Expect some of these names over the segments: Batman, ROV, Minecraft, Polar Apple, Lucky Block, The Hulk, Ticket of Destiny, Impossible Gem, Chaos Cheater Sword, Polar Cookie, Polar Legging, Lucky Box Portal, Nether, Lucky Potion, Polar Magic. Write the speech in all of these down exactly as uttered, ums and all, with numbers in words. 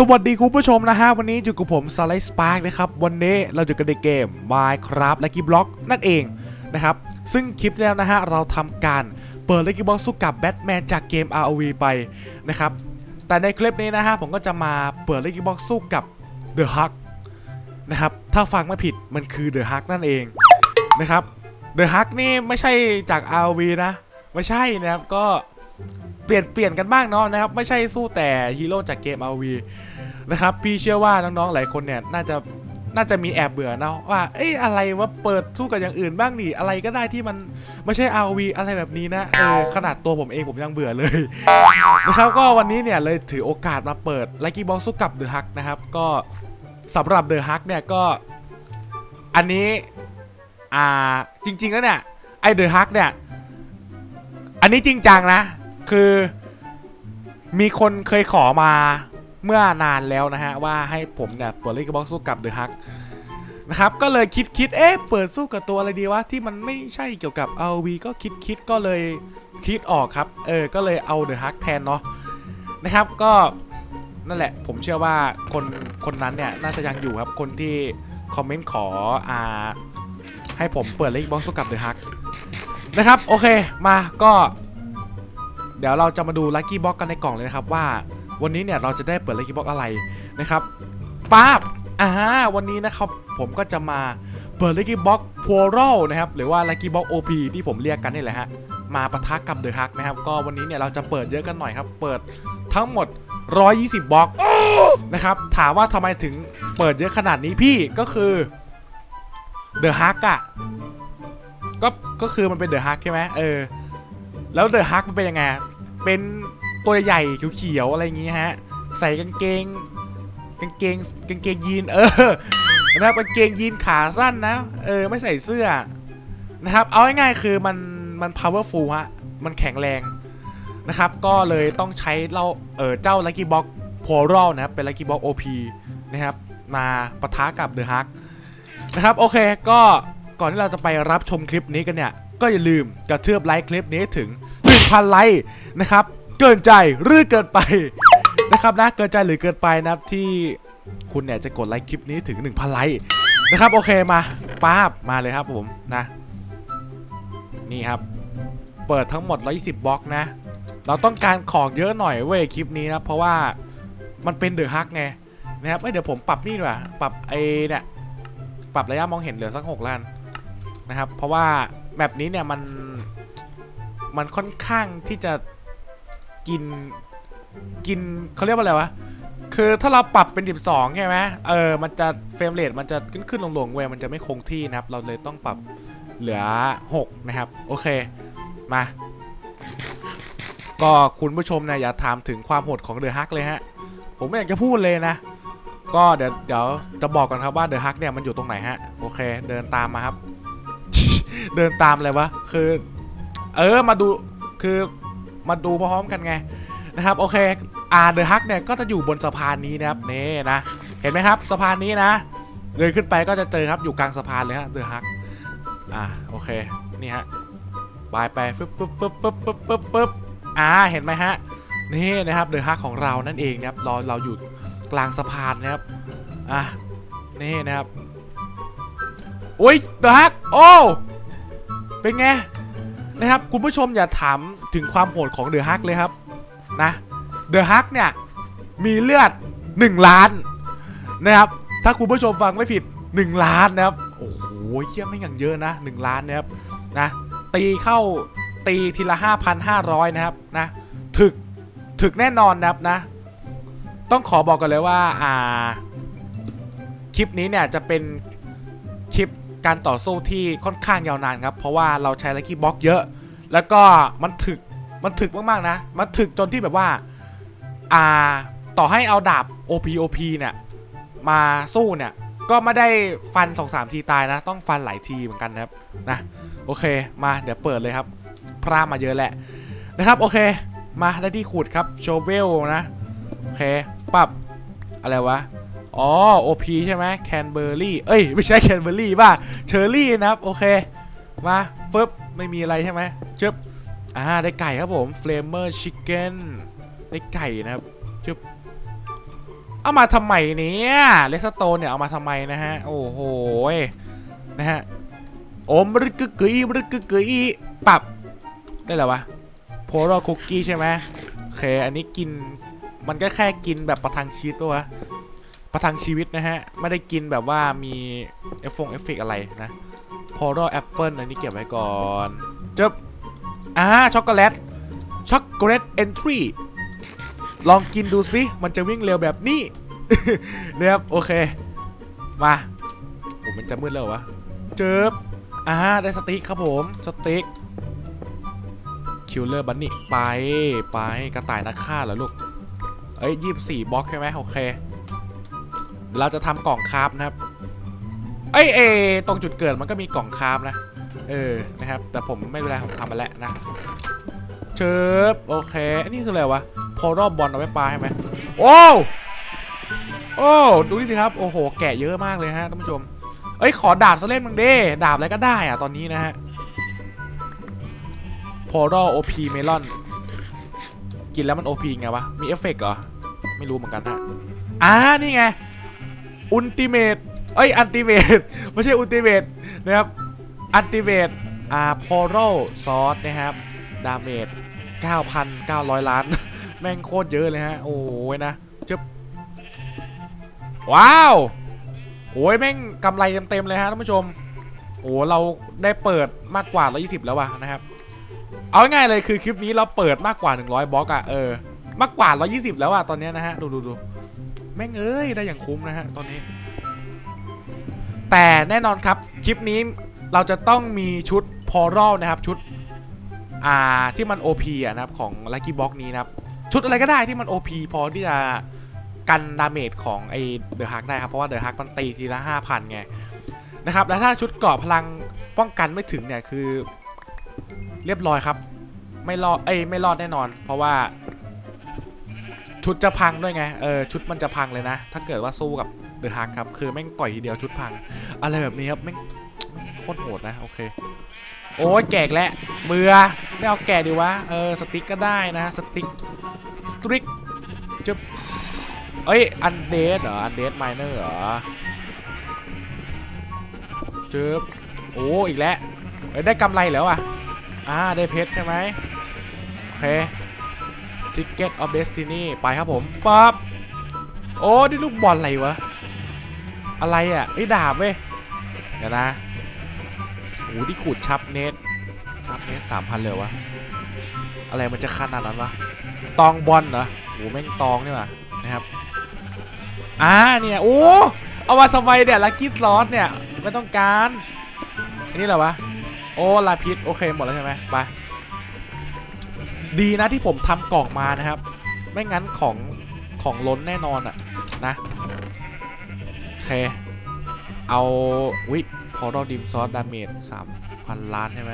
สวัสดีคุณผู้ชมนะฮะวันนี้อยู่กับผมสไลด์สปาร์กนะครับวันนี้เราอยู่กันในเกม Minecraft Lucky Block นั่นเองนะครับซึ่งคลิปแล้วนะฮะเราทำการเปิด Lucky Block สู้กับแบทแมนจากเกม อาร์ โอ วี ไปนะครับแต่ในคลิปนี้นะฮะผมก็จะมาเปิด Lucky Block สู้กับ The Hulk นะครับถ้าฟังไม่ผิดมันคือ The Hulk นั่นเองนะครับ The Hulk นี่ไม่ใช่จาก อาร์ โอ วี นะไม่ใช่นะครับก็เปลี่ยนเปลี่ยนกันบ้างเนาะนะครับไม่ใช่สู้แต่ฮีโร่จากเกม อาร์ โอ วี นะครับพี่เชื่อว่าน้องๆหลายคนเนี่ยน่าจะน่าจะมีแอบเบื่อเนาะว่าเอ้ยอะไรวะเปิดสู้กับอย่างอื่นบ้างนี่อะไรก็ได้ที่มันไม่ใช่ อาร์ โอ วี อะไรแบบนี้นะเออขนาดตัวผมเองผมยังเบื่อเลยนะครับก็วันนี้เนี่ยเลยถือโอกาสมาเปิด Lucky Block สู้กับ The Hulk นะครับก็สำหรับ The Hulk เนี่ยก็อันนี้อ่าจริงๆแล้วเนี่ยไอ้ The Hulk เนี่ยอันนี้จริงจังนะคือมีคนเคยขอมาเมื่อนานแล้วนะฮะว่าให้ผมเนี่ยเปิด Lucky Block สู้กับ The Hulk นะครับก็เลยคิดคิดเอ๊ะเปิดสู้กับตัวอะไรดีวะที่มันไม่ใช่เกี่ยวกับ อาร์ โอ วี ก็คิดคิดก็เลยคิดออกครับเออก็เลยเอา The Hulk แทนเนาะนะครับก็นั่นแหละผมเชื่อว่าคนคนนั้นเนี่ยน่าจะยังอยู่ครับคนที่คอมเมนต์ขออ่าให้ผมเปิด Lucky Block สู้กับ The Hulk นะครับโอเคมาก็เดี๋ยวเราจะมาดู Lucky Box กันในกล่องเลยนะครับว่าวันนี้เนี่ยเราจะได้เปิด Lucky Box อะไรนะครับป๊าบอ่าวันนี้นะครับผมก็จะมาเปิด Lucky Box Portal นะครับหรือว่า Lucky Box โอ พี ที่ผมเรียกกันนี่แหละฮะมาปะทะกับ The Hulk นะครับก็วันนี้เนี่ยเราจะเปิดเยอะกันหน่อยครับเปิดทั้งหมดหนึ่งร้อยยี่สิบ บล็อกนะครับถามว่าทำไมถึงเปิดเยอะขนาดนี้พี่ก็คือ The Hulk อ่ะก็ก็คือมันเป็น The Hulk ใช่ไหมเออแล้วเดอะฮักมันเป็นยังไงเป็นตัวใหญ่เขียวๆอะไรอย่างงี้ฮะใส่กางเกงกางเกงกางเกงยีนเออนะครับกางเกงยีนขาสั้นนะเออไม่ใส่เสื้อนะครับเอาง่ายๆคือมันมัน powerful ฮะมันแข็งแรงนะครับก็เลยต้องใช้เราเออเจ้า Lucky Box Portal นะครับเป็น Lucky Box โอ พี นะครับมาปะทะกับเดอะฮักนะครับโอเคก็ก่อนที่เราจะไปรับชมคลิปนี้กันเนี่ยก็อย่าลืมกระทืบไลค์คลิปนี้ถึง หนึ่งพัน ไลค์นะครับเกินใจหรือเกินไปนะครับนะเกินใจหรือเกินไปนะครับที่คุณเนี่ยจะกดไลค์คลิปนี้ถึง หนึ่งพัน ไลค์นะครับโอเคมาป๊าบมาเลยครับผมนะนี่ครับเปิดทั้งหมดหนึ่งร้อยยี่สิบบล็อกนะเราต้องการของเยอะหน่อยเว้ยคลิปนี้นะเพราะว่ามันเป็น The Hulk ไงนะครับเดี๋ยวผมปรับนี่ดีกว่าปรับไอ้เนี่ยปรับระยะมองเห็นเหลือสักหกล้านนะครับเพราะว่าแบบนี้เนี่ยมันมันค่อนข้างที่จะกินกินเขาเรียกว่าอะไรวะคือถ้าเราปรับเป็นสิบสองใช่ไหมเออมันจะเฟรมเรทมันจะขึ้นขึ้นลงลงเว้ยมันจะไม่คงที่นะครับเราเลยต้องปรับเหลือหกนะครับโอเคมาก็คุณผู้ชมนะอย่าถามถึงความโหดของเดอะฮักเลยฮะผมไม่อยากจะพูดเลยนะก็เดี๋ยวเดี๋ยวจะบอกกันครับว่าเดอะฮักเนี่ยมันอยู่ตรงไหนฮะโอเคเดินตามมาครับเดินตามอะไรวะคือเออมาดูคือมาดูพร้อมกันไงนะครับโอเคอ่าเดอะฮักเนี่ยก็จะอยู่บนสะพานนี้นะครับนี่นะเห็นไหมครับสะพานนี้นะเดินขึ้นไปก็จะเจอครับอยู่กลางสะพานเลยฮะเดอะฮักอ่าโอเคนี่ฮะบายไปฟึบฟึบฟึบฟึบฟึบฟึบฟึบอ่าเห็นไหมฮะนี่นะครับเดอะฮักของเรานั่นเองนะครับเราเราอยู่กลางสะพานนะครับอ่ะนี่นะครับอุ้ยเดอะฮักโอ้เป็นไงนะครับคุณผู้ชมอย่าถามถึงความโหดของเดอะฮักเลยครับนะเดอะฮักเนี่ยมีเลือดหนึ่งล้านนะครับถ้าคุณผู้ชมฟังไม่ผิดหนึ่งล้านนะครับโอ้โหเยี่ยมไม่อย่างเยอะนะหนึ่งล้านนะครับนะตีเข้าตีทีละ ห้าพันห้าร้อย นะครับนะถึกถึกแน่นอนนะครับนะต้องขอบอกกันเลยว่าอ่าคลิปนี้เนี่ยจะเป็นคลิปการต่อสู้ที่ค่อนข้างยาวนานครับเพราะว่าเราใช้ Lucky Box เยอะแล้วก็มันถึกมันถึกมากๆนะมันถึกจนที่แบบว่าอ่าต่อให้เอาดาบ โอ พี โอ พี เนี่ยมาสู้เนี่ยก็ไม่ได้ฟัน สองสาม ทีตายนะต้องฟันหลายทีเหมือนกันนะครับนะโอเคมาเดี๋ยวเปิดเลยครับพรามาเยอะแหละนะครับโอเคมาได้ที่ขุดครับโชเวลนะโอเคปรับอะไรวะอ๋อ โอ พี ใช่ไหมแคนเบอร์รี่เอ้ยไม่ใช่แคนเบอร์รี่ว่าเชอร์รี่นะครับโอเคมาฟึบไม่มีอะไรใช่ไหมชึบอ่าได้ไก่ครับผมเฟลเมอร์ชิคเก้นได้ไก่นะครับชึบ เอามาทำไมเนี่ยเลสโตนเนี่ยเอามาทำไมนะฮะโอ้โหนะฮะโอมรึกกึกอีรึกกึกอีปรับได้หรอวะโพลาร์คุกกี้ใช่ไหมโอเคอันนี้กินมันก็แค่กินแบบประทังชีวิตด้วยวะประทังชีวิตนะฮะไม่ได้กินแบบว่ามีเอฟเอฟเฟกต์อะไรนะโพลาร์แอปเปิ้ลอันนี้เก็บไว้ก่อนจับอ่าช็อกโกแลตช็อกโกแลตเอนทรีลองกินดูสิมันจะวิ่งเร็วแบบนี้นะครับโอเคมาผมมันจะมืดแล้ววะเจิบอ่าได้สติ๊กครับผมสติ๊กคิวเลอร์บันนี่ไปไปกระต่ายนักฆ่าเหรอลูกเอ้ยยี่สิบสี่บล็อกใช่ไหมโอเคเราจะทำกล่องคราฟนะครับเอ้ยเอตรงจุดเกิดมันก็มีกล่องคราฟนะเออนะครับแต่ผมไม่เป็นไรผมทำมาแล้วนะเจิบโอเคอันนี้คืออะไรวะพอรอบบอลเอาไว้ปลาใช่ไหมโอ้โอ้ดูนี่สิครับโอ้โหแกะเยอะมากเลยฮะท่านผู้ชมเอ้ยขอดาบซะเล่นมึงเด้ดาบอะไรก็ได้อะตอนนี้นะฮะพอรอบโอพีเมลอนกินแล้วมันโอพีไงวะมีเอฟเฟกต์เหรอไม่รู้เหมือนกันฮะอ่านี่ไงอุลติเมตเอ้ยอันติเมตไม่ใช่อุลติเมตนะครับอันติเมตอ่าพอรอบซอสนะครับดาเมจ เก้าพันเก้าร้อย ล้านแม่งโคตรเยอะเลยฮะโอ้ยนะจึ๊บว้าวโอ้ยแม่งกำไรเต็มๆเลยฮะท่านผู้ชมโอ้เราได้เปิดมากกว่าหนึ่งร้อยยี่สิบแล้ววะนะครับเอาง่ายเลยคือคลิปนี้เราเปิดมากกว่าหนึ่งร้อยบล็อกอะเออมากกว่าหนึ่งร้อยยี่สิบแล้วอะตอนนี้นะฮะดูดูดูแม่งเอ้ยได้อย่างคุ้มนะฮะตอนนี้แต่แน่นอนครับคลิปนี้เราจะต้องมีชุดพอรัลนะครับชุดอ่าที่มัน โอ พี อ่ะนะครับของ Lucky Box นี้นะครับชุดอะไรก็ได้ที่มัน โอ พี พอที่จะกันดาเมจของไอเดอะฮักได้ครับเพราะว่าเดอะฮักมันตีทีละ ห้าพัน ไงนะครับแล้วถ้าชุดเกาะพลังป้องกันไม่ถึงเนี่ยคือเรียบร้อยครับไม่รอดเอ้ยไม่รอดแน่นอนเพราะว่าชุดจะพังด้วยไงเออชุดมันจะพังเลยนะถ้าเกิดว่าสู้กับเดอะฮักครับคือแม่งต่อยทีเดียวชุดพังอะไรแบบนี้ครับแม่งโคตรโหดนะโอเคโอ้ยแกะแล้วเบื่อไม่เอาแกะดีวะเออสติ๊กก็ได้นะสติ๊กสติ๊กจุ๊บเอ้ยอันเดสเหรออันเดสไมเนอร์เหรอจุ๊บโอ้อีกแล้วได้กำไรแล้วอ่ะอ่าได้เพชรใช่ไหมโอเค Ticket of Destiny ไปครับผมปั๊บโอ้นี่ลูกบอลอะไรวะอะไรอ่ะไอ้ดาบเว้ยเดี๋ยวนะโอ้ที่ขูดชับเนตชับเนตสามพันเลยวะอะไรมันจะขนาดนั้นวะตองบอลเหรอโอ้แม่งตองนี่มานะครับอ่าเนี่ยโอ้เอามาสบายเนี่ยลักกี้ซอสเนี่ยไม่ต้องการอันนี้เหรอวะโอ้ลาพิษโอเคหมดแล้วใช่ไหมไปดีนะที่ผมทำกล่องมานะครับไม่งั้นของของล้นแน่นอนอ่ะนะโอเคเอาวิพอเราดิมซอสดาเมจ สามพัน ล้านใช่ไหม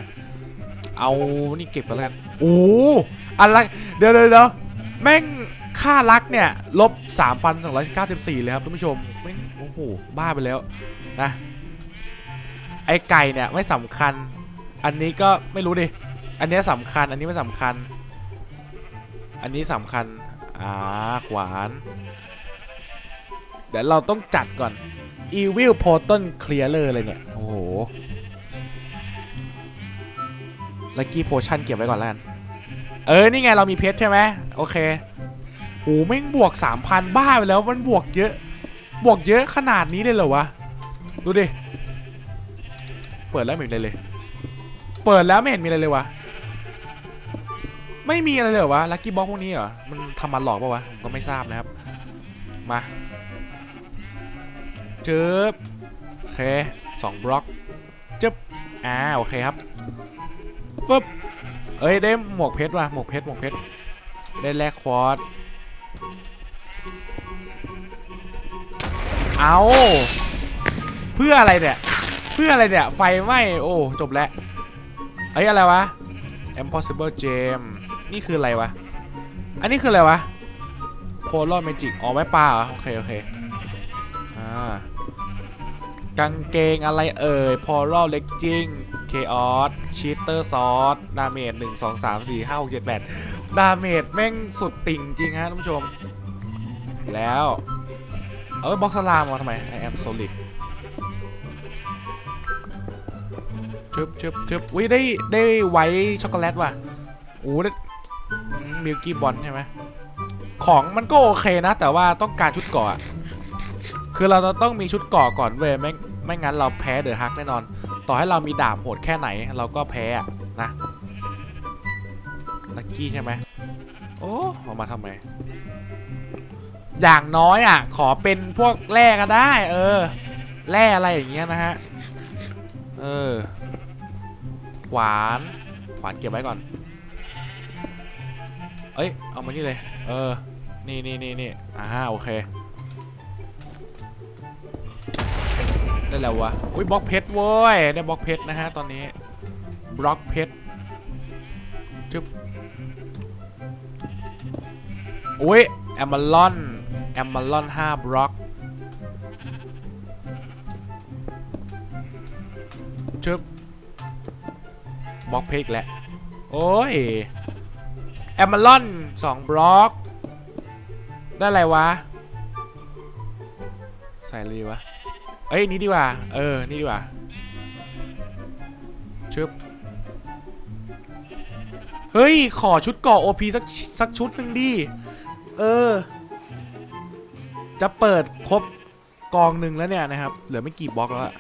เอานี่เก็บไปแล้วโอ้อะไรเดี๋ยวเดี๋ยวแม่งค่ารักเนี่ยลบ สามพันสองร้อยเก้าสิบสี่ เลยครับท่านผู้ชมแม่งโอ้โหบ้าไปแล้วนะไอ้ไก่เนี่ยไม่สำคัญอันนี้ก็ไม่รู้ดิอันนี้สำคัญอันนี้ไม่สำคัญอันนี้สำคัญอ่าขวานเดี๋ยวเราต้องจัดก่อนอีวิลโพลตันเคลียร์เลอร์เลยเนี่ยโอ้โหลักกี้โพชั่นเก็บไว้ก่อนแล้วกันเออนี่ไงเรามีเพชรใช่ไหมโอเคโอ้โหแม่งบวก สามพัน บ้าไปแล้วมันบวกเยอะบวกเยอะขนาดนี้เลยเหรอวะดูดิเปิดแล้วไม่มีอะไรเลยเปิดแล้วไม่เห็นมีอะไรเลยวะไม่มีอะไรเลยวะลักกี้บ็อกพวกนี้เหรอมันทำมาหลอกปะวะผมก็ไม่ทราบนะครับมาจึ๊บโอเคสองบล็อกจึ๊บอ่าโอเคครับฟึบเอ้ยได้หมวกเพชรว่ะหมวกเพชรหมวกเพชรได้แลกควอดเอาเพื่ออะไรเนี่ยเพื่ออะไรเนี่ยไฟไหม้โอ้จบแล้วเอ้ยอะไรวะ Impossible Gem นี่คืออะไรวะอันนี้คืออะไรวะ Polar Magic อ๋อไม้ปลาเหรอโอเคโอเคอ่ากางเกงอะไรเอ่ย Polar Legging Chaos Cheater Sword ดาเมจหนึ่ง สอง สาม สี่ ห้า หก เจ็ด แปดดาเมจแม่งสุดติ่งจริงฮะท่านผู้ชมแล้ว เออบล็อกสลามมาทำไม I am solid ชุบชุบชุบอุ้ยได้ได้ไว้ช็อกโกแลตว่ะโอ้ได้บิลกี้บอลใช่ไหมของมันก็โอเคนะแต่ว่าต้องการชุดเกาะคือเราจะต้องมีชุดเกาะก่อนเว้ยไม่ไม่งั้นเราแพ้เดอะฮักแน่นอนต่อให้เรามีดาบโหดแค่ไหนเราก็แพ้นะลักกี้ใช่ไหมโอ้เอามาทำไมอย่างน้อยอ่ะขอเป็นพวกแร่ก็ได้เออแร่อะไรอย่างเงี้ยนะฮะเออขวานขวานเก็บไว้ก่อนเอ้ยเอามานี่เลยเออนี่นี่นี่นี่อ่าโอเคได้แล้ววะอุ้ยบล็อกเพชรเว้ยได้บล็อกเพชรนะฮะตอนนี้บล็อกเพชรจึ๊บอุ้ยแอมเบลอนแอมเบลอนห้าบล็อกจึ๊บบล็อกเพชรแหละโอ้ยแอมเบลอนสองบล็อกได้อะไรวะใส่เลยวะเอ้ยนี่ดีกว่าเออนี่ดีกว่าชึบเฮ้ยขอชุดเกาะ โอ พี สักสักชุดหนึ่งดิเออจะเปิดครบกองหนึ่งแล้วเนี่ยนะครับเหลือไม่กี่บล็อกแล้ว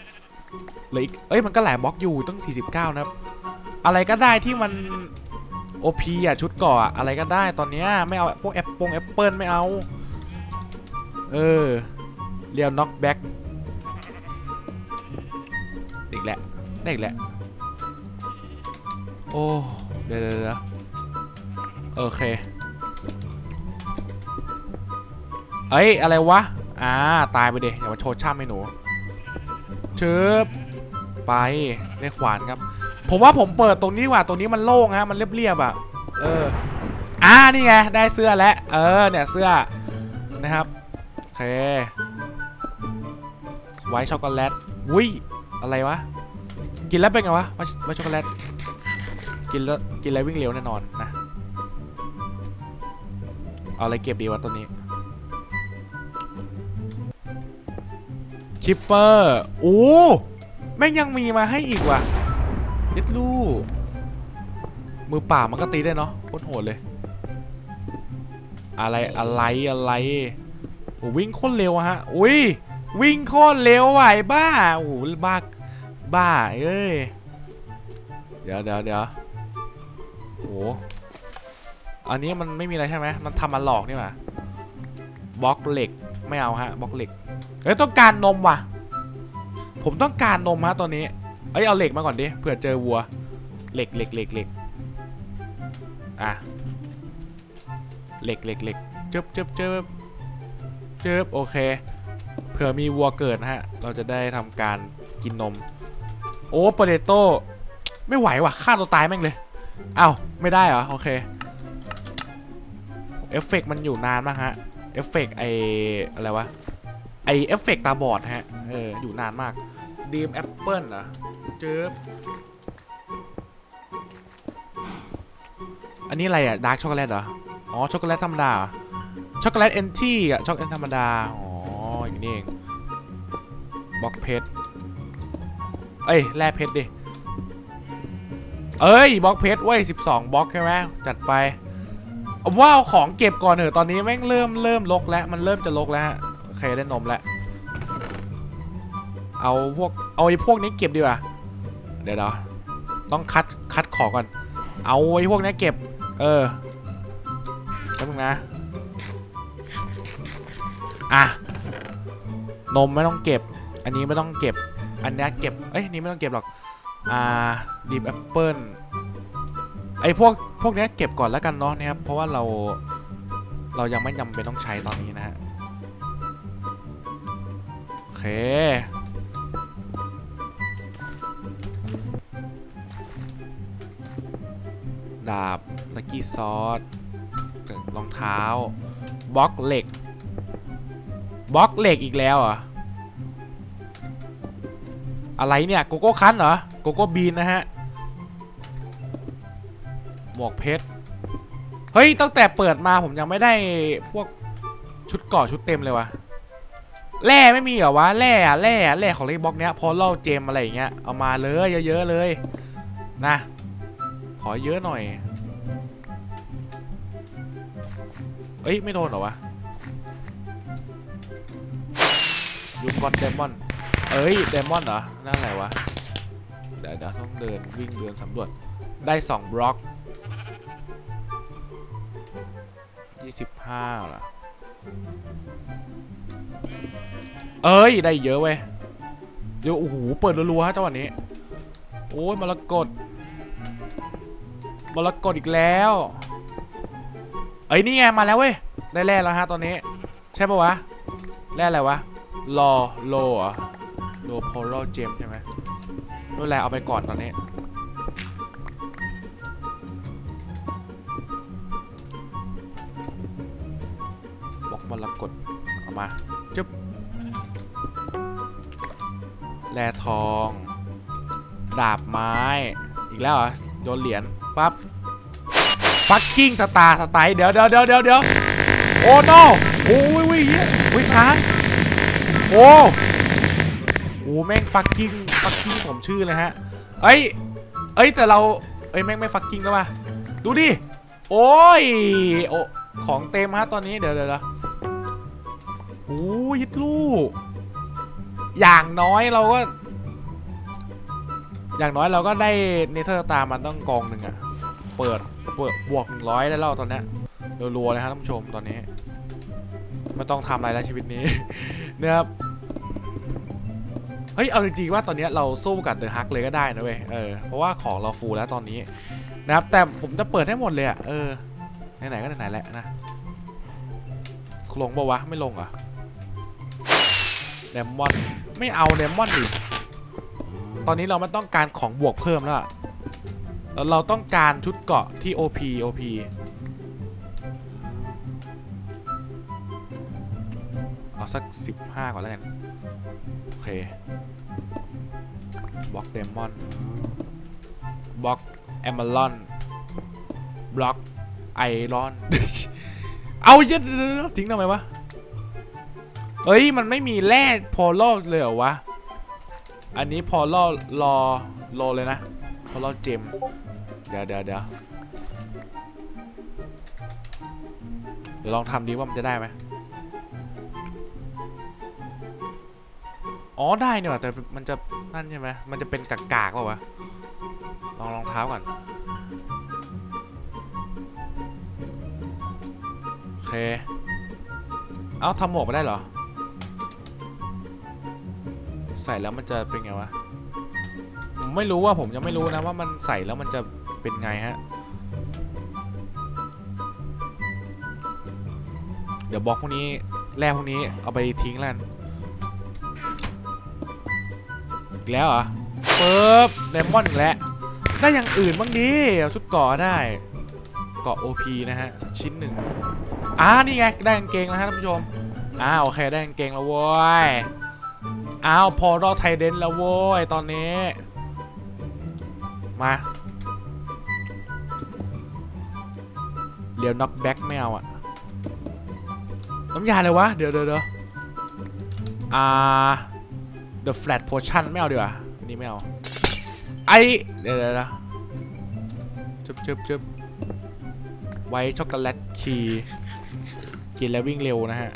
เหลืออีกเอ้ยมันก็หลายบล็อกอยู่ตั้งสี่สิบเก้านะครับอะไรก็ได้ที่มัน โอ พี อ่ะชุดเกาะอะไรก็ได้ตอนเนี้ยไม่เอาพวกแอปเปิ้ลแอปเปิ้ลไม่เอาเออเรียวน็อกแบ็กอีกแหละได้อีกแหละโอ้เดี๋ยวๆโอเคเอ้ยอะไรวะอ่าตายไปเดี๋ยวอย่ามาโชว์ช่ำให้หนูเชิบไปได้ขวานครับผมว่าผมเปิดตรงนี้ดีกว่าตรงนี้มันโล่งฮะมันเรียบๆอ่ะเอออ่านี่ไงได้เสื้อแล้วเออเนี่ยเสื้อนะครับโอเคไว้ช็อกโกแลตอุ้ยอะไรวะกินแล้วเป็นไงวะมาช็อกโกแลตกินแล้วกินแล้ววิ่งเร็วแน่นอนนะเอาอะไรเก็บดีวะตัวนี้คิปเปอร์โอ้แม่งยังมีมาให้อีกว่ะเด็ดลูกมือป่ามันก็ตีได้เนาะโคตรโหดเลยอะไรอะไรอะไรโอ้วิ่งโคตรเร็วฮะอุ้ยวิ่งโคตรเร็วไหวบ้าโอ้โหบ้าบ้าเอ้ยเดี๋ยวเดี๋ยวเดี๋ยวโอ้อันนี้มันไม่มีอะไรใช่ไหมมันทำมาหลอกนี่หว่าบล็อกเหล็กไม่เอาฮะบล็อกเหล็กเฮ้ยต้องการนมว่ะผมต้องการนมฮะตอนนี้เอ้ยเอาเหล็กมาก่อนดิเผื่อเจอวัวเหล็กเหล็กเหล็กเหล็กอ่ะเหล็กเหล็กเหล็กเจ็บเจ็บเจ็บเจ็บโอเคเผื่อมีวัวเกิดนะฮะเราจะได้ทำการกินนมโอ้โปเตโต้ไม่ไหวว่ะฆ่าตัวตายแม่งเลยเอ้าไม่ได้เหรอโอเคเอฟเฟกต์มันอยู่นานมากฮะเอฟเฟกต์ไออะไรวะไอเอฟเฟกต์ตาบอดฮะเอออยู่นานมากดีมแอปเปิ้ลนะเจ๊บอันนี้อะไรอะดาร์กช็อกโกแลตเหรออ๋อช็อกโกแลตธรรมดาช็อกโกแลตเอนที่อะช็อกโกแลตธรรมดาอ๋ออย่างนี้เองบล็อกเพชรเอ้ยแร่เพชรดิเอ้ยบล็อกเพชรเว้ยสิบสองบล็อกใช่ไหมจัดไปเอาว่าเอาของเก็บก่อนเถอะตอนนี้แม่งเริ่มเริ่มรกแล้วมันเริ่มจะรกแล้วโอเคได้นมแล้วเอาพวกเอาไอ้พวกนี้เก็บดีกว่าเดี๋ยวต้องคัดคัดของก่อนเอาไอ้พวกนี้เก็บเออแป๊บนึงนะอ่ะนมไม่ต้องเก็บอันนี้ไม่ต้องเก็บอันนี้เก็บเอ้ยนี่ไม่ต้องเก็บหรอกอ่าดิบแอปเปิ้ลไอพวกพวกนี้เก็บก่อนแล้วกันเนาะนะครับเพราะว่าเราเรายังไม่จำเป็นต้องใช้ตอนนี้นะฮะโอเคดาบตะกี้ซอสรองเท้าบล็อกเหล็กบล็อกเหล็กอีกแล้วอ่ะอะไรเนี่ยโกโก้คันเหรอโกโก้บีนนะฮะหมวกเพชรเฮ้ยตั้งแต่เปิดมาผมยังไม่ได้พวกชุดเกาะชุดเต็มเลยวะ แร่ไม่มีเหรอวะแร่แร่แร่ของเลขบล็อกเนี้ยพอเล่าเจมอะไรอย่างเงี้ยเอามาเลยเยอะๆเลยนะขอเยอะหน่อยเอ้ยไม่โดนเหรอวะยูกอนเดมอนเอ้ยเดมอนเหรอนั่นอะไรวะเดี๋ยวเดี๋ยวต้องเดินวิ่งเดินสำรวจได้สองบล็อกยี่สิบห้าล่ะเอ้ยได้เยอะเว้ยเดี๋ยวโอ้โหเปิดรัวๆฮะจังหวะนี้โอ้ยมรกตมรกตอีกแล้วเอ้ยนี่ไงมาแล้วเว้ยได้แร่แล้วฮะตอนนี้ใช่ปะวะแร่อะไรวะรอโลอ่ะโลโพลาร์เจมใช่ไหมนู่นแหละเอาไปก่อนตอนนี้บล็อกมรกตเอามาจุ๊บแร่ทองดาบไม้อีกแล้วเหรอโยนเหรียญฟับฟักกิ้งสตาร์สไตล์เดี๋ยวเดี๋ยวเดี๋ยวเดี๋ยวเดี๋ยวโอ้โนโอ้ยวิ่งวิ่งช้างโอ้โหแม่งฟักกิ้งฟักกิ้งสมชื่อเลยฮะเอ้ยเอ้ยแต่เราเอ้ยแม่งไม่ฟักกิ้งแล้วว่ะดูดิโอ้ยโอของเต็มฮะตอนนี้เดี๋ยวเดี๋ยวโอ้ยยิดลูกอย่างน้อยเราก็อย่างน้อยเราก็ได้เนเธอร์ตามันต้องกองหนึ่งอะเปิดเปิดบวกร้อยได้แล้วตอนนี้รัวๆเลยฮะท่านผู้ชมตอนนี้ไม่ต้องทำอะไรแล้วชีวิตนี้นะครับเฮ้ยเอาจริงๆว่าตอนนี้เราสู้กับเดอะฮักเลยก็ได้นะเว้ยเออเพราะว่าของเราฟูแล้วตอนนี้นะครับแต่ผมจะเปิดให้หมดเลยอะเออไหนๆก็ไหนๆแหละนะลงปะวะไม่ลงอ่ะเดมอนไม่เอาเดมอนดิตอนนี้เราไม่ต้องการของบวกเพิ่มแล้วแล้วเราต้องการชุดเกาะที่ โอ พี โอ พี เอาสักสิบห้าก่อนแล้วกันโอเคบล็อกเดมอนบล็อกแอมเบอรอนบล็อกไอรอนเอาเยอะทิ้งทำไมวะเอ้ยมันไม่มีแร่พอลอเลยเหรอวะอันนี้พอลอรอรอเลยนะพอลอเจมเดี๋ยวเดี๋ยวเดี๋ยวลองทำดีว่ามันจะได้ไหมอ๋อได้เนี่ยแต่มันจะนั่นใช่ไหมมันจะเป็นกากากป่าววะลองรองเท้าก่อนโอเคเอ้าทำหมวกมาได้เหรอใส่แล้วมันจะเป็นไงวะผมไม่รู้ว่าผมยังไม่รู้นะว่ามันใส่แล้วมันจะเป็นไงฮะเดี๋ยวบล็อกพวกนี้แร่พวกนี้เอาไปทิ้งแล้วอีกแล้วเหรอเปิ๊บเลมอนอีกแล้วได้อย่างอื่นบ้างดิชุดเกาะได้เกาะ โอ พี นะฮะชิ้นหนึ่งอ่านี่ไงได้กางเกงแล้วฮะท่านผู้ชมอ้าวโอเคได้กางเกงแล้วโว้ยอ้าวพอรอไทเดนแล้วโว้ยตอนนี้มาเรียวน็อกแบ็กไม่เอาอะน้ำยาเลยวะเดี๋ยวเดี๋ยวเดี๋ยวอ่า The Flat Potion ไม่เอาดีกว่านี่ไม่เอาไอเดี๋ยวเดี๋ยวจุ๊บจุ๊บจุ๊บไวช็อกโกแลตคีกินแล้ววิ่งเร็วนะฮะ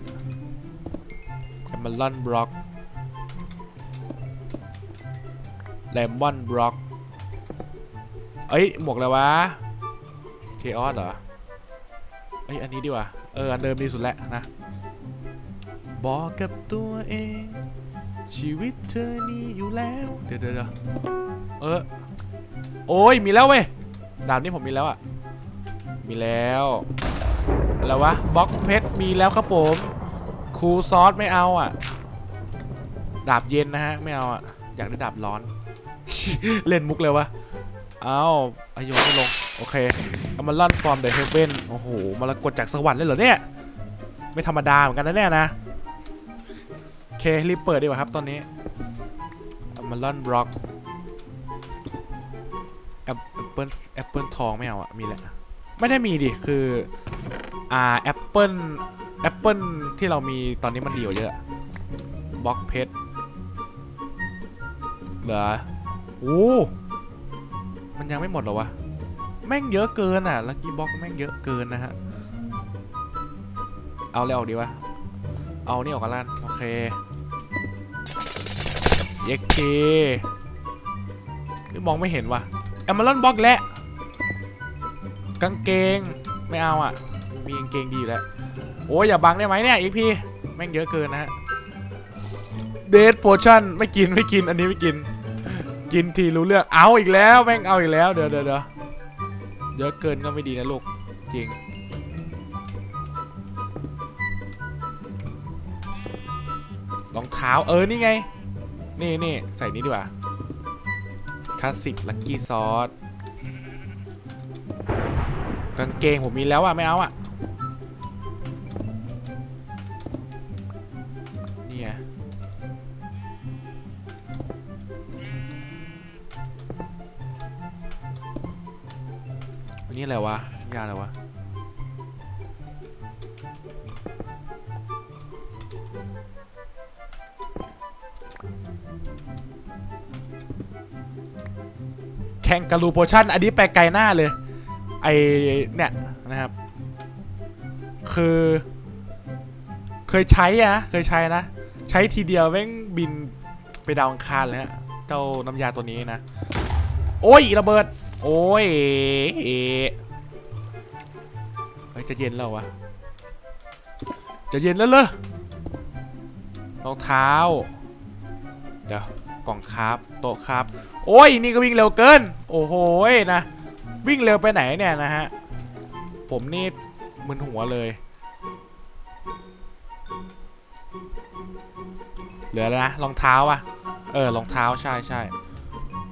แอมเบอร์ลอนบล็อกเลมอนบล็อกเอ้ยหมวกอะไรวะเคออสเหรอเอ้ยอันนี้ดีกว่าเอออันเดิมดีสุดแล้วนะบอกกับตัวเองชีวิตเธอนี่อยู่แล้วเดี๋ยวเดี๋ยวเดี๋ยวเออโอ้ยมีแล้วเว้ยดาบนี้ผมมีแล้วอ่ะมีแล้วอะไรวะบล็อกเพชรมีแล้วครับผมครูซอสไม่เอาอ่ะดาบเย็นนะฮะไม่เอาอ่ะอยากได้ดาบร้อน เล่นมุกเลยวะอ้าวอโยนไม่ลงโอเคเอามาล่อนฟอร์มเดอะเฮเว่นโอ้โหมรกตจากสวรรค์เลยเหรอเนี่ยไม่ธรรมดาเหมือนกันนะเนี่ยนะโอเครีบเปิดดีกว่าครับตอนนี้เอามาล่อนบล็อกแอปเปิลแอปเปิลทองไม่เอาอ่ะมีแหละไม่ได้มีดิคืออ่าแอปเปิลแอปเปิลที่เรามีตอนนี้มันดีกว่าเยอะ บล็อกเพชรเหรอโอ้มันยังไม่หมดหรอวะแม่งเยอะเกินอ่ะลัคกี้บล็อกแม่งเยอะเกินนะฮะเอาแล้วออกดีวะเอานี่ออกกันล้านโอเคเย็กเคมองไม่เห็นว่ะแอมเบอร์บล็อกและกางเกงไม่เอาอ่ะมีกางเกงดีแล้วโอ้ยอย่าบังได้ไหมเนี่ยอีกพี่แม่งเยอะเกินนะฮะเดทโพชั่นไม่กินไม่กินอันนี้ไม่กินกินทีรู้เรื่องเอาอีกแล้วแม่งเอาอีกแล้วเดี๋ยวเดี๋ยวเยอะเกินก็ไม่ดีนะลูกจริงรองเท้าเออนี่ไงนี่นี่ใส่นี้ดีกว่าคลาสสิกลักกี้ซอสกางเกงผมมีแล้วอ่ะไม่เอาอ่ะนี่ไงอันนี้อะไรวะยาอะไรวะแข่งกะลูโพชั่นอันนี้ไปไกลหน้าเลยไอเนี่ยนะครับคือเคยใช้อ่ะเคยใช้นะใช้ทีเดียวแม่งบินไปดาวอังคารเลยฮะเจ้าน้ำยาตัวนี้นะโอ้ยระเบิดโอ้ยเอ๊ะจะเย็นแล้ววะจะเย็นแล้วเหรอรองเท้าเดี๋ยวกล่องครับโต๊ะครับโอ้ยนี่ก็วิ่งเร็วเกินโอ้โหนะวิ่งเร็วไปไหนเนี่ยนะฮะผมนี่มึนหัวเลยเหลือแล้วนะรองเท้าอ่ะเออรองเท้าใช่ใช่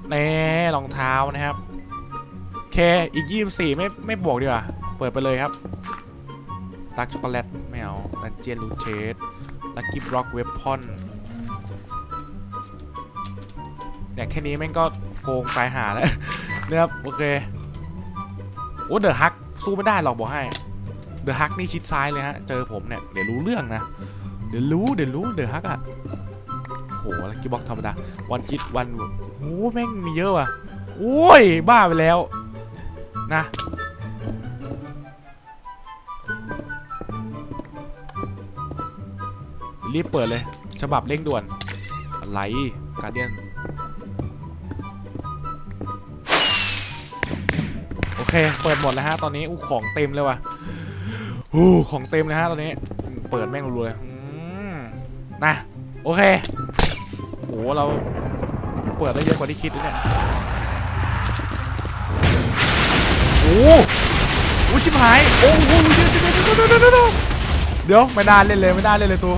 เน่รองเท้านะครับเคอีกยี่สิบสี่ไม่ไม่บวกดีกว่าเปิดไปเลยครับดักช็อกโกแลตไม่เอาดันเจียนลูเชสลักกี้บล็อกเวพอนเนี่ยแค่นี้แม่งก็โกงตายหาแล้วนะครับโอเคโอ้เดอะฮักสู้ไม่ได้หรอกบอกให้เดอะฮักนี่ชิดซ้ายเลยฮะเจอผมเนี่ยเดี๋ยวรู้เรื่องนะเดี๋ยวรู้เดี๋ยวรู้เดอะฮักอ่ะโหลักกี้บ็อกธรรมดาวันคิดวันโอ้แม่งมีเยอะว่ะโอ้ยบ้าไปแล้วนะรีบเปิดเลยฉบับเร่งด่วนอะไรการเดียนโอเคเปิดหมดแล้วฮะตอนนี้อู้ของเต็มเลยว่ะอู้ของเต็มเลยฮะตอนนี้เปิดแม่งรัวเลยนะโอเคโหเราเปิดได้เยอะกว่าที่คิดเนี่ยโอ้โหชิบหายโอ้โหเดี๋ยวไม่ได้เล่นเลยไม่ได้เล่นเลยตู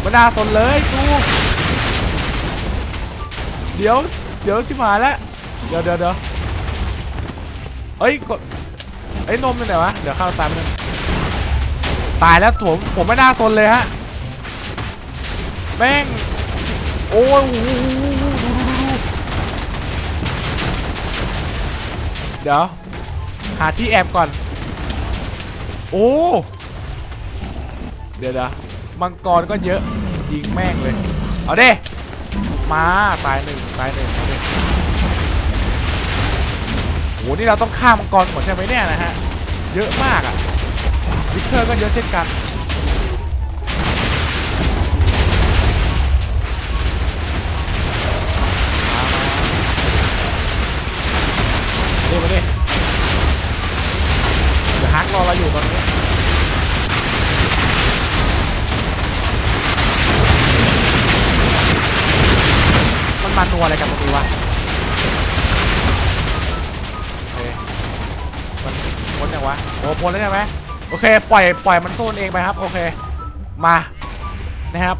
ไม่ได้สนเลยตูเดี๋ยวเดี๋ยวชิบหายแล้วเดี๋ยวเดี๋ยวเดี๋ยวเอ้ยกดเอ้ยนมเป็นไงวะเดี๋ยวเข้าตามนึงตายแล้วผมผมไม่น่าซนเลยฮะแม่งโอ้ยดูเดี๋ยวหาที่แอบก่อนโอ้เดี๋ยวนะมังกรก็เยอะยิงแม่งเลยเอาเด้มาตายหนึ่งตายหนึ่งโอ้นี่เราต้องฆ่ามังกรหมดใช่ไหมเนี่ยนะฮะเยอะมากอ่ะวิกเตอร์ก็เยอะเช่นกันเร็วไปดิเดี๋ยวฮักรอเราอยู่ตอนนี้มันมาตัวอะไรกันตรงนี้วะพ้นยังวะโอ้พ้นแล้วใช่ไหมโอเคปล่อยปล่อยมันโซนเองไปครับโอเคมานะครับ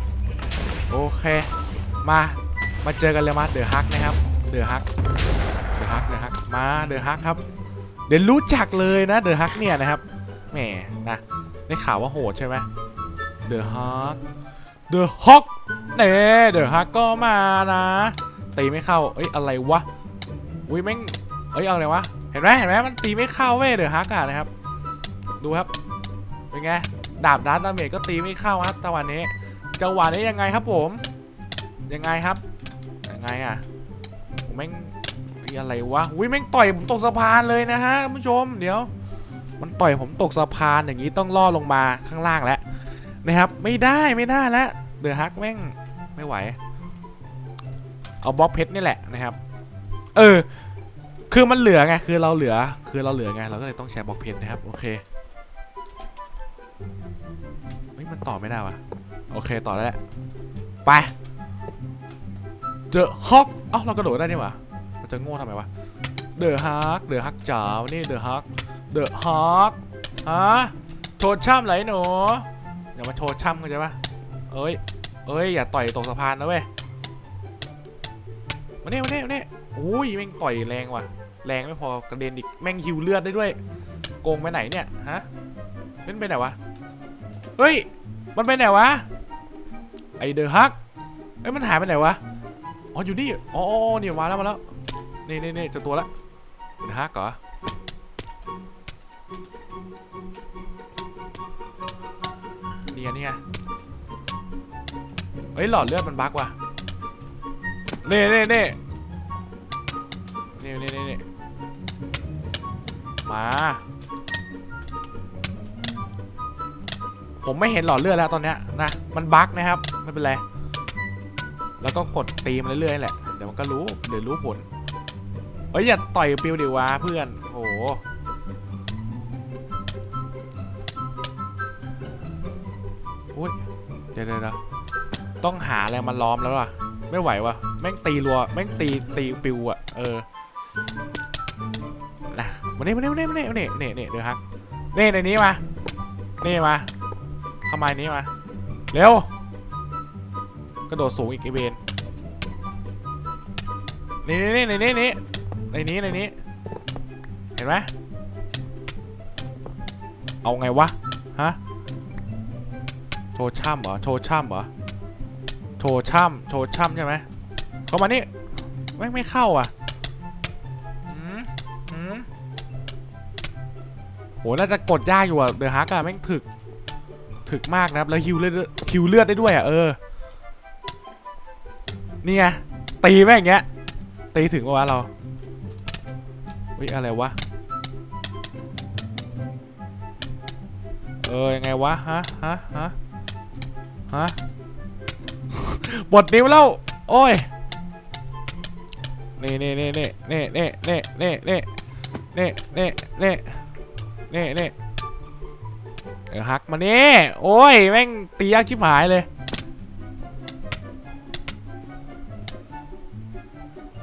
โอเคมามาเจอกันเลยมาเดือดฮักนะครับเดือดฮักเดือดฮักเดือดฮักมาเดือดฮักครับเดี๋ยวรู้จักเลยนะเดือดฮักเนี่ยนะครับแหมนะได้ข่าวว่าโหดใช่ไหมเดือดฮักเดือดฮักเน่เดือดฮักก็มานะตีไม่เข้าเอ้ยอะไรวะอุ้ยแม่งเอ้ยอะไรวะเห็นไหมเห็นไหมมันตีไม่เข้าเว้ยเดือดฮักอ่ะนะครับดูครับเป็นไงดาบดัตดาเมจก็ตีไม่เข้าครับตะวันนี้ จังหวะนี้ยังไงครับผมยังไงครับยังไงอ่ะผมแม่งอะไรวะอุ้ยแม่งต่อยผมตกสะพานเลยนะฮะคุณผู้ชมเดี๋ยวมันต่อยผมตกสะพานอย่างนี้ต้องล่อลงมาข้างล่างแล้วนะครับไม่ได้ไม่ได้แล้วเดือดฮักแม่งไม่ไหวเอาบล็อกเพชรนี่แหละนะครับเออคือมันเหลือไงคือเราเหลือคือเราเหลือไงเราก็เลยต้องแชร์บล็อกเพชรนะครับโอเคเฮ้ยมันต่อไม่ได้วะโอเคต่อได้แล้วไปเจอฮอกเอ้าเรากระโดดได้นี่หว่าจะโง่ทำไมวะเดอะฮักเดอะฮักจ๋านี่เดอะฮักเดอะฮักฮะโชว์ช่ำไหลหนูเดี๋ยวมาโชว์ช่ำกันใช่ปะเอ้ยเอ้ยอย่าต่อยตกสะพานนะเว้ยมาเนี่ยมาเนี่ยมาเนี่ยอุ้ยแม่งต่อยแรงว่ะแรงไม่พอกระเด็นอีกแม่งหิวเลือดได้ด้วยโกงไปไหนเนี่ยฮะเป็นไปไหนวะเฮ้ยมันไปไหนวะไอเดอะฮักไอ้มันหายไปไหนวะอ๋ออยู่นี่อ๋อเนี่ยมาแล้วมาแล้วนี่นี่นี่จะตัวละเดือดฮักเหรอนี่ไงนี่ไงเฮ้ยหลอดเลือดมันบั๊กว่ะเน่เน่เน่เน่เน่เน่มาผมไม่เห็นหลอดเลือดแล้วตอนเนี้ยนะมันบั๊กนะครับไม่เป็นไรแล้วก็กดตีมันเรื่อยๆแหละเดี๋ยวมันก็รู้เดี๋ยวรู้ผลเอ้ยอย่าต่อยปิวดิวะเพื่อนโอ้โหอุ้ยเดี๋ยวเดี๋ยวต้องหาอะไรมาล้อมแล้วล่ะไม่ไหววะแม่งตีรัวแม่งตีตีปิวอ่ะเออนะมาเนี่ยมาเนี่ยมาเนี่ยมาเนี่ยมาเนี่ยเนี่ยเนี่ยเดี๋ยวฮักเนี่ยในนี้มาเนี่ยมาทำไมนี้มาเร็วกระโดดสูงอีกไอเบนนี่นี่นี่นี่นี่ในนี้ในนี้เห็นไหมเอาไงวะฮะโชว์ช่ำเหรอโชว์ช่ำเหรอโชว์ช่ำโชว์ช่ำใช่ไหมเข้ามานี่ไม่ไม่เข้าอ่ะอืมอืมโหน่าจะกดยากอยู่อ่ะเดือดฮักอ่ะแม่งถึกถึกมากนะครับแล้วฮิวเลือดฮิวเลือดได้ด้วยอ่ะเออนี่ไงตีแม่งอย่างเงี้ยตีถึงวะเราเฮ้ยอะไรวะเออยังไงวะฮะฮะฮะฮะบทนิ้วแล้วโอ้ยนี่นี่นี่นี่นี่นี่นี่นี่นี่นี่นี่นี่นี่นี่เออหักมานี่โอ้ยแม่งตียากชิบหายเลย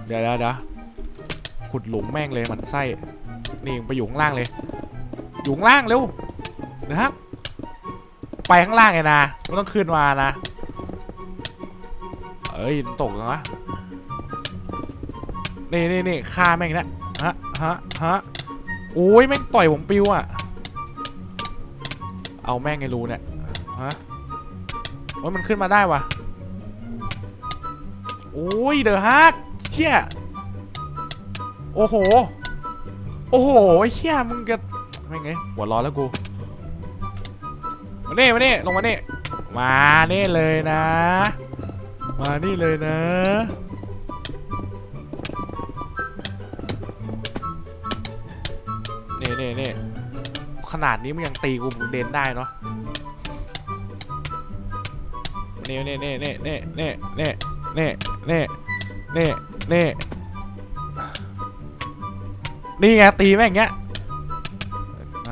เดี๋ยวเดี๋ยวขุดหลุมแม่งเลยมันไส้นี่ไปอยู่ข้างล่างเลยอยู่ข้างล่างเร็วนะครับไปข้างล่างเลยนะไม่ต้องขึ้นมานะเอ้ยตกนะนี่นี่นี่ฆ่าแม่งนะฮะฮะฮะโอ้ยแม่งต่อยผมปิวอ่ะเอาแม่งไงรู้เนี่ยฮะโอ้ยมันขึ้นมาได้วะโอ้ยเดือดฮักเชี่ยโอ้โหโอ้โหไอ้เชี่ยมึงจะไม่ไงหัวร้อนแล้วกูมาเน่มาเน่ลงมาเน่มาเน่เลยนะมานี่เลยนะเน่เน่เน่ขนาดนี้มึงยังตีกูเด่นได้เนาะเน่เน่เน่เน่เน่เน่เน่เน่เน่เน่เน่นี่ไงตีแม่งเงี้ย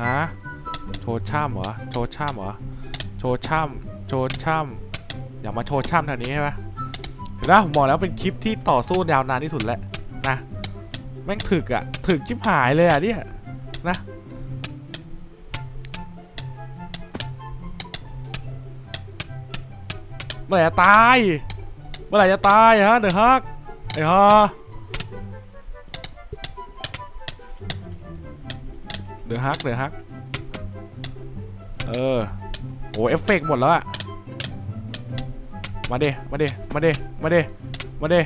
อ่ะโชว์ช่ำเหรอโชว์ช่ำเหรอโชว์ช่ำโชว์ช่ำอย่ามาโชว์ช่ำแถวนี้ใช่ไหมเห็นป่ะผมบอกแล้วเป็นคลิปที่ต่อสู้ยาวนานที่สุดแล้วนะแม่งถึกอ่ะถึกชิบหายเลยอ่ะเนี่ยนะเมื่อไหร่จะตายเมื่อไหร่จะตายฮะเดือดฮักไอ้ฮะเดือดฮักเดือดฮักเออโอ้เอฟเฟกต์หมดแล้วอะมาดิมาดิมาดิมาดิมาดิ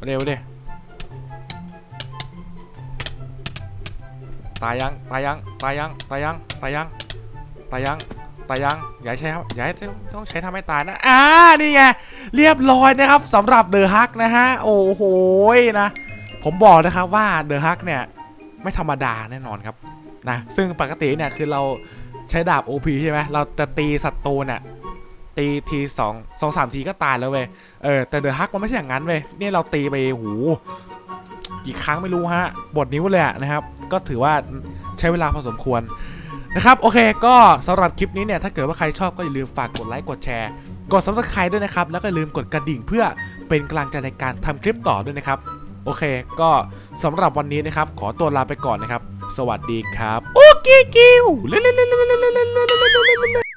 มาดิมาดิตายยังตายยังตายยังตายยังตายยังตายยังต ตายยังอย่าใช้ครับอย่าต้องใช้ทำให้ตายนะอ่านี่ไงเรียบร้อยนะครับสำหรับเดอะฮักนะฮะโอ้โหนะผมบอกนะครับว่าเดอะฮักเนี่ยไม่ธรรมดาแน่นอนครับนะซึ่งปกติเนี่ยคือเราใช้ดาบ โอ พี ใช่ไหมเราจะตีศัตรูเนี่ยตีทีสองสองสามทีก็ตายแล้วเว้ยเออแต่เดอะฮักมันไม่ใช่อย่างนั้นเว้ยนี่เราตีไปหูกี่ครั้งไม่รู้ฮะบทนิ้วเลยนะครับก็ถือว่าใช้เวลาพอสมควรนะครับโอเคก็สำหรับคลิปนี้เนี่ยถ้าเกิดว่าใครชอบก็อย่าลืมฝากกดไลค์กดแชร์กด ซับสไครบ์ ด้วยนะครับแล้วก็ลืมกดกระดิ่งเพื่อเป็นกำลังใจในการทำคลิปต่อด้วยนะครับโอเคก็สำหรับวันนี้นะครับขอตัวลาไปก่อนนะครับสวัสดีครับโอเคกิ้ว